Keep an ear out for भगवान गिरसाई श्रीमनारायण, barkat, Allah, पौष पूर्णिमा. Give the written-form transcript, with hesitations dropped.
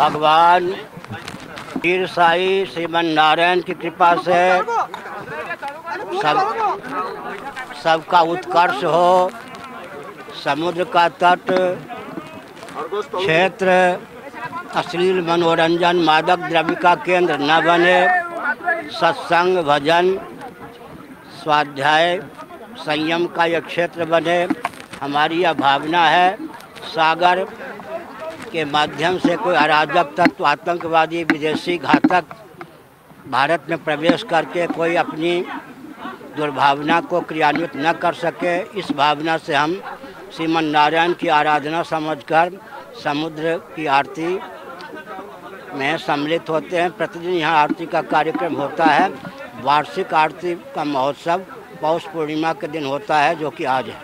भगवान गिरसाई श्रीमनारायण की कृपा से सबका उत्कर्ष हो। समुद्र का तट क्षेत्र अश्लील मनोरंजन मादक द्रव्य का केंद्र न बने। सत्संग भजन स्वाध्याय संयम का यह क्षेत्र बने, हमारी यह भावना है। सागर के माध्यम से कोई अराजक तत्व, आतंकवादी, विदेशी घातक भारत में प्रवेश करके कोई अपनी दुर्भावना को क्रियान्वित न कर सके, इस भावना से हम श्रीमनारायण की आराधना समझकर समुद्र की आरती में सम्मिलित होते हैं। प्रतिदिन यहाँ आरती का कार्यक्रम होता है। वार्षिक आरती का महोत्सव पौष पूर्णिमा के दिन होता है, जो कि आज है।